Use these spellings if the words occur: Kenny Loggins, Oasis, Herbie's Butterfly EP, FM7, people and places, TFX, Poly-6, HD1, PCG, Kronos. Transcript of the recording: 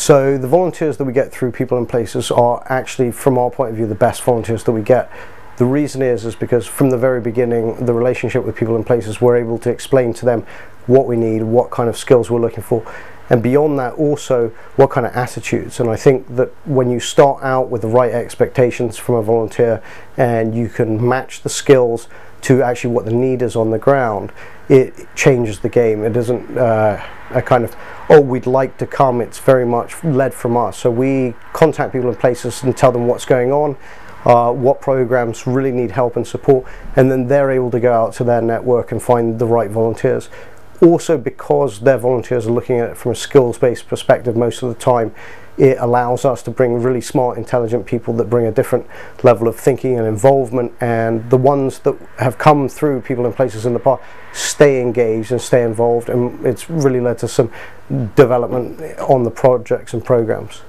So the volunteers that we get through People and Places are actually, from our point of view, the best volunteers that we get. The reason is because from the very beginning, the relationship with People and Places, we're able to explain to them what we need, what kind of skills we're looking for, and beyond that also what kind of attitudes. And I think that when you start out with the right expectations from a volunteer and you can match the skills to actually what the need is on the ground, it changes the game. It isn't a kind of, oh, we'd like to come. It's very much led from us. So we contact People and Places and tell them what's going on, what programs really need help and support, and then they're able to go out to their network and find the right volunteers. Also, because their volunteers are looking at it from a skills-based perspective most of the time, it allows us to bring really smart, intelligent people that bring a different level of thinking and involvement, and the ones that have come through People and Places in the past stay engaged and stay involved, and it's really led to some development on the projects and programs.